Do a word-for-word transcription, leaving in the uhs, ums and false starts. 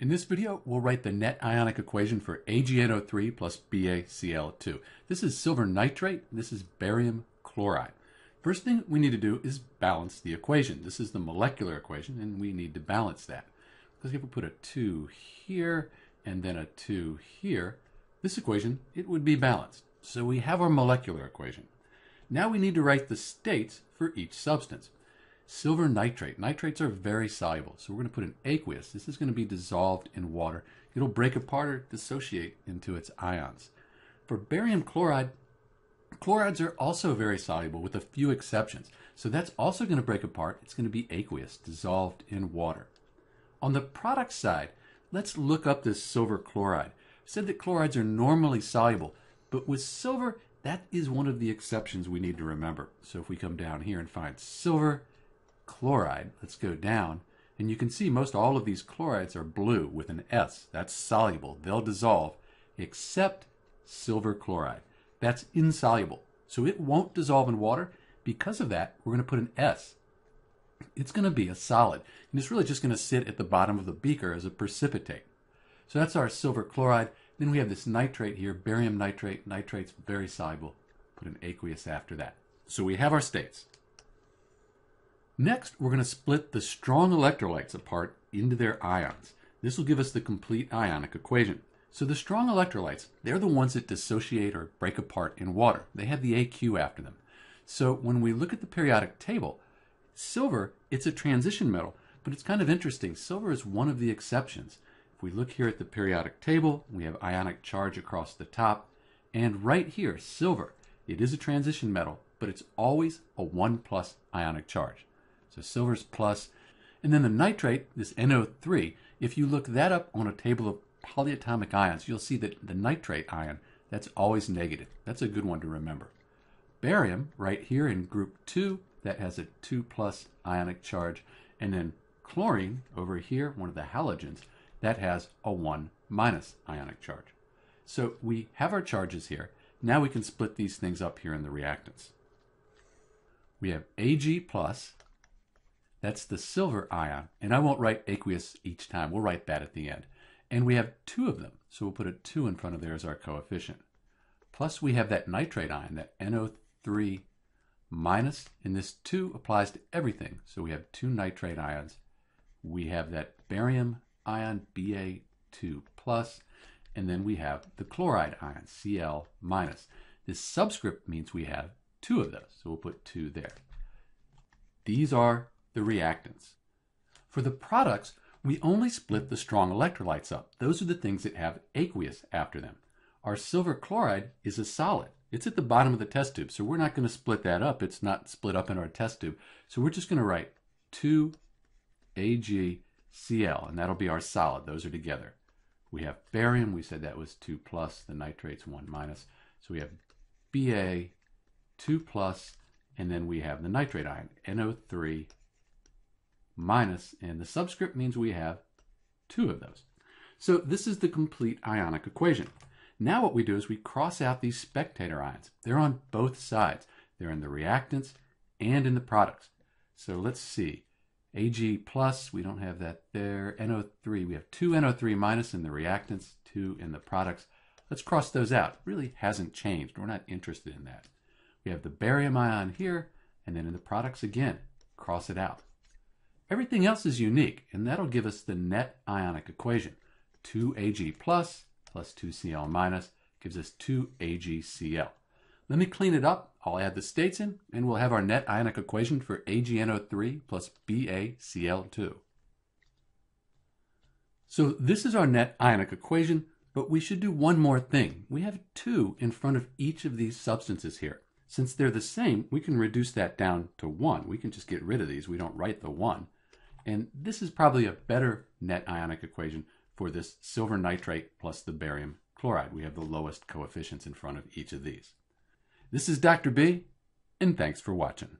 In this video, we'll write the net ionic equation for A g N O three plus B a C l two. This is silver nitrate, this is barium chloride. First thing we need to do is balance the equation. This is the molecular equation, and we need to balance that. Because if we put a two here and then a two here, this equation, it would be balanced. So we have our molecular equation. Now we need to write the states for each substance. Silver nitrate. Nitrates are very soluble, so we're going to put an aqueous. This is going to be dissolved in water. It'll break apart or dissociate into its ions. For barium chloride, chlorides are also very soluble with a few exceptions. So that's also going to break apart. It's going to be aqueous, dissolved in water. On the product side, let's look up this silver chloride. I said that chlorides are normally soluble, but with silver, that is one of the exceptions we need to remember. So if we come down here and find silver chloride, let's go down, and you can see most all of these chlorides are blue with an S. That's soluble. They'll dissolve, except silver chloride. That's insoluble. So it won't dissolve in water. Because of that, we're going to put an S. It's going to be a solid, and it's really just going to sit at the bottom of the beaker as a precipitate. So that's our silver chloride. Then we have this nitrate here, barium nitrate. Nitrate's very soluble. Put an aqueous after that. So we have our states. Next, we're going to split the strong electrolytes apart into their ions. This will give us the complete ionic equation. So the strong electrolytes, they're the ones that dissociate or break apart in water. They have the A Q after them. So when we look at the periodic table, silver, it's a transition metal, but it's kind of interesting. Silver is one of the exceptions. If we look here at the periodic table, we have ionic charge across the top. And right here, silver, it is a transition metal, but it's always a one plus ionic charge. So silver's plus. And then the nitrate, this N O three, if you look that up on a table of polyatomic ions, you'll see that the nitrate ion, that's always negative. That's a good one to remember. Barium, right here in group two, that has a two plus ionic charge. And then chlorine, over here, one of the halogens, that has a one minus ionic charge. So we have our charges here. Now we can split these things up here in the reactants. We have Ag plus. That's the silver ion, and I won't write aqueous each time. We'll write that at the end. And we have two of them, so we'll put a two in front of there as our coefficient. Plus we have that nitrate ion, that N O three minus, and this two applies to everything. So we have two nitrate ions. We have that barium ion, B a two plus, and then we have the chloride ion, Cl-. This subscript means we have two of those, so we'll put two there. These are the reactants. For the products, we only split the strong electrolytes up. Those are the things that have aqueous after them. Our silver chloride is a solid. It's at the bottom of the test tube, so we're not going to split that up. It's not split up in our test tube. So we're just going to write two A g C l, and that'll be our solid. Those are together. We have barium. We said that was two plus. The nitrate's one minus. So we have B a two plus, and then we have the nitrate ion, N O three minus, and the subscript means we have two of those. So this is the complete ionic equation. Now what we do is we cross out these spectator ions. They're on both sides. They're in the reactants and in the products. So let's see. Ag plus, we don't have that there. N O three, we have two N O three minus in the reactants, two in the products. Let's cross those out. Really hasn't changed. We're not interested in that. We have the barium ion here, and then in the products again, cross it out. Everything else is unique, and that'll give us the net ionic equation. two A g plus plus two C l minus gives us two A g C l. Let me clean it up. I'll add the states in, and we'll have our net ionic equation for A g N O three plus B a C l two. So this is our net ionic equation, but we should do one more thing. We have two in front of each of these substances here. Since they're the same, we can reduce that down to one. We can just get rid of these. We don't write the one. And this is probably a better net ionic equation for this silver nitrate plus the barium chloride. We have the lowest coefficients in front of each of these. This is Doctor B, and thanks for watching.